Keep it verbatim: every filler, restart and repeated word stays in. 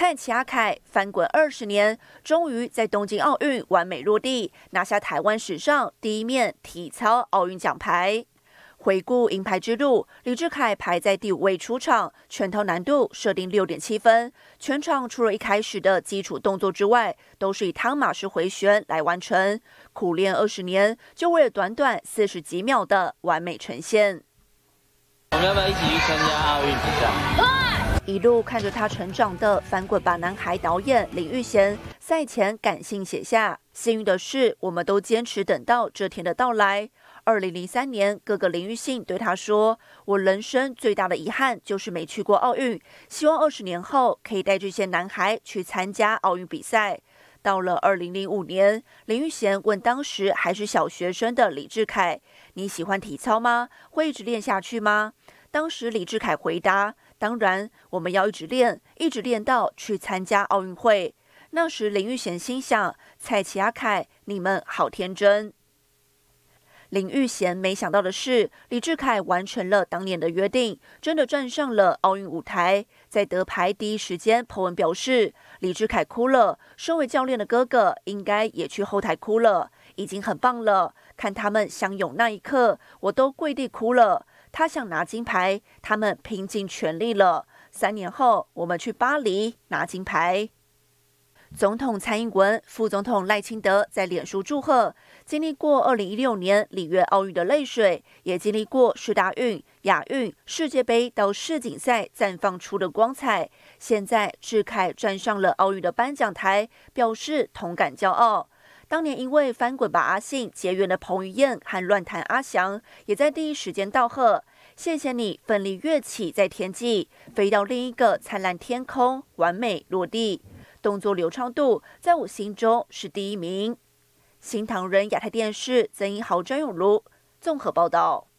蔡奇阿凯翻滚二十年，终于在东京奥运完美落地，拿下台湾史上第一面体操奥运奖牌。回顾银牌之路，李智凯排在第五位出场，拳头难度设定六点七分。全场除了一开始的基础动作之外，都是以汤马式回旋来完成，苦练二十年，就为了短短四十几秒的完美呈现。我们要不要一起去参加奥运比赛？ 一路看着他成长的翻滚吧男孩导演林玉贤赛前感性写下：幸运的是，我们都坚持等到这天的到来。二零零三年，哥哥林玉信对他说：“我人生最大的遗憾就是没去过奥运，希望二十年后可以带这些男孩去参加奥运比赛。” 到了二零零五年，林玉贤问当时还是小学生的李智凯：“你喜欢体操吗？会一直练下去吗？”当时李智凯回答：“当然，我们要一直练，一直练到去参加奥运会。”那时林玉贤心想：“蔡奇阿凯，你们好天真。” 林玉贤没想到的是，李智凯完成了当年的约定，真的站上了奥运舞台。在得牌第一时间，po文表示，李智凯哭了。身为教练的哥哥，应该也去后台哭了，已经很棒了。看他们相拥那一刻，我都跪地哭了。他想拿金牌，他们拼尽全力了。三年后，我们去巴黎拿金牌。 总统蔡英文、副总统赖清德在脸书祝贺，经历过二零一六年里约奥运的泪水，也经历过世大运、亚运、世界杯到世锦赛绽放出的光彩。现在智凯站上了奥运的颁奖台，表示同感骄傲。当年因为翻滚吧阿信结缘的彭于晏和乱弹阿翔，也在第一时间道贺：“谢谢你奋力跃起在天际，飞到另一个灿烂天空，完美落地。” 动作流畅度在我心中是第一名。新唐人亚太电视曾英豪、詹永儒综合报道。